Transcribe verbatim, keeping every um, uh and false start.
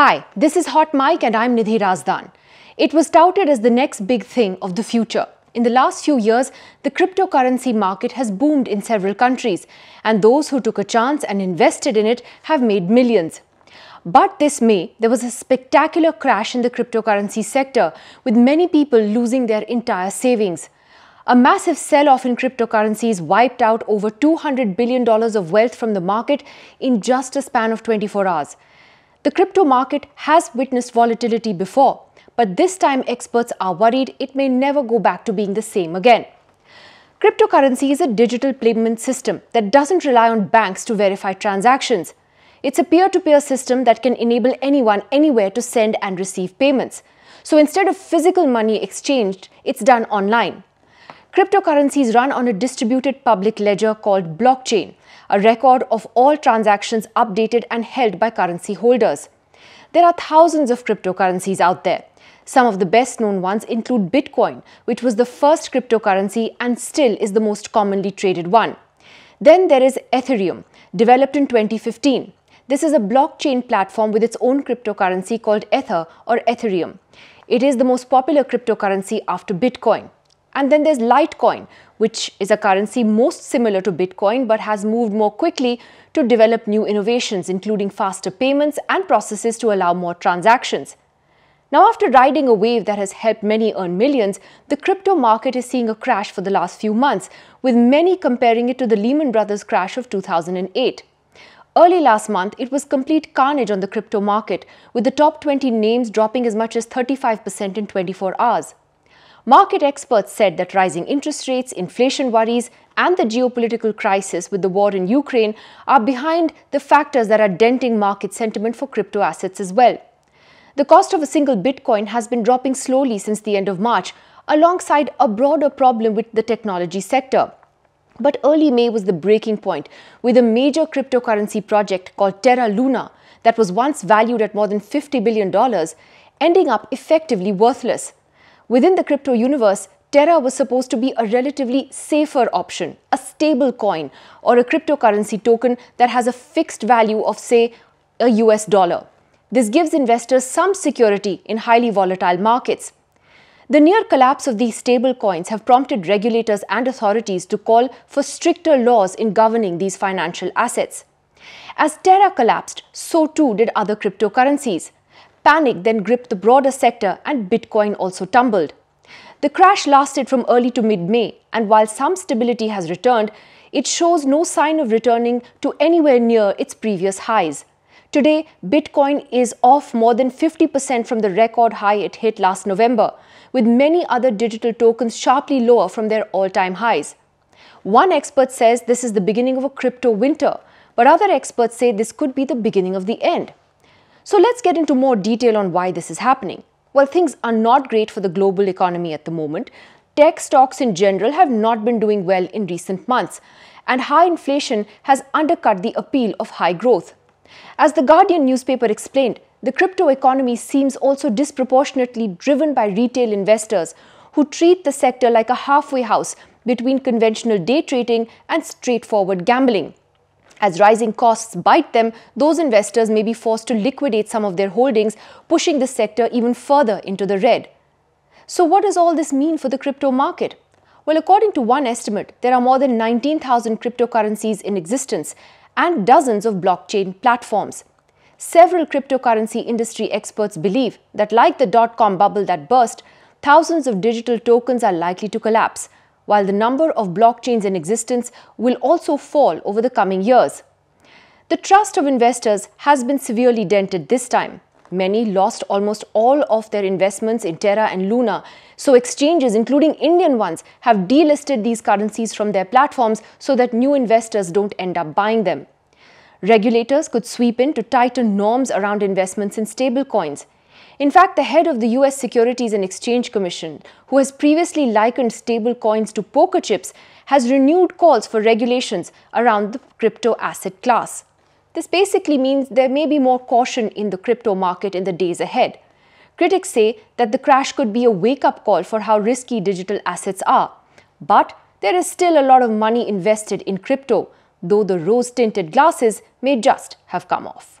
Hi, this is Hot Mike and I'm Nidhi Razdan. It was touted as the next big thing of the future. In the last few years, the cryptocurrency market has boomed in several countries, and those who took a chance and invested in it have made millions. But this May, there was a spectacular crash in the cryptocurrency sector, with many people losing their entire savings. A massive sell-off in cryptocurrencies wiped out over two hundred billion dollars of wealth from the market in just a span of twenty-four hours. The crypto market has witnessed volatility before, but this time experts are worried it may never go back to being the same again. Cryptocurrency is a digital payment system that doesn't rely on banks to verify transactions. It's a peer-to-peer system that can enable anyone anywhere to send and receive payments. So instead of physical money exchanged, it's done online. Cryptocurrencies run on a distributed public ledger called blockchain, a record of all transactions updated and held by currency holders. There are thousands of cryptocurrencies out there. Some of the best known ones include Bitcoin, which was the first cryptocurrency and still is the most commonly traded one. Then there is Ethereum, developed in twenty fifteen. This is a blockchain platform with its own cryptocurrency called Ether or Ethereum. It is the most popular cryptocurrency after Bitcoin. And then there's Litecoin, which is a currency most similar to Bitcoin but has moved more quickly to develop new innovations, including faster payments and processes to allow more transactions. Now, after riding a wave that has helped many earn millions, the crypto market is seeing a crash for the last few months, with many comparing it to the Lehman Brothers crash of two thousand eight. Early last month, it was complete carnage on the crypto market, with the top twenty names dropping as much as thirty-five percent in twenty-four hours. Market experts said that rising interest rates, inflation worries, and the geopolitical crisis with the war in Ukraine are behind the factors that are denting market sentiment for crypto assets as well. The cost of a single Bitcoin has been dropping slowly since the end of March, alongside a broader problem with the technology sector. But early May was the breaking point, with a major cryptocurrency project called Terra Luna that was once valued at more than fifty billion dollars, ending up effectively worthless. Within the crypto universe, Terra was supposed to be a relatively safer option, a stable coin, or a cryptocurrency token that has a fixed value of, say, a U S dollar. This gives investors some security in highly volatile markets. The near collapse of these stable coins have prompted regulators and authorities to call for stricter laws in governing these financial assets. As Terra collapsed, so too did other cryptocurrencies. Panic then gripped the broader sector, and Bitcoin also tumbled. The crash lasted from early to mid-May, and while some stability has returned, it shows no sign of returning to anywhere near its previous highs. Today, Bitcoin is off more than fifty percent from the record high it hit last November, with many other digital tokens sharply lower from their all-time highs. One expert says this is the beginning of a crypto winter, but other experts say this could be the beginning of the end. So let's get into more detail on why this is happening. While things are not great for the global economy at the moment, tech stocks in general have not been doing well in recent months, and high inflation has undercut the appeal of high growth. As the Guardian newspaper explained, the crypto economy seems also disproportionately driven by retail investors who treat the sector like a halfway house between conventional day trading and straightforward gambling. As rising costs bite them, those investors may be forced to liquidate some of their holdings, pushing the sector even further into the red. So what does all this mean for the crypto market? Well, according to one estimate, there are more than nineteen thousand cryptocurrencies in existence and dozens of blockchain platforms. Several cryptocurrency industry experts believe that, like the dot-com bubble that burst, thousands of digital tokens are likely to collapse, while the number of blockchains in existence will also fall over the coming years. The trust of investors has been severely dented this time. Many lost almost all of their investments in Terra and Luna, so exchanges, including Indian ones, have delisted these currencies from their platforms so that new investors don't end up buying them. Regulators could sweep in to tighten norms around investments in stablecoins. In fact, the head of the U S Securities and Exchange Commission, who has previously likened stablecoins to poker chips, has renewed calls for regulations around the crypto asset class. This basically means there may be more caution in the crypto market in the days ahead. Critics say that the crash could be a wake-up call for how risky digital assets are. But there is still a lot of money invested in crypto, though the rose-tinted glasses may just have come off.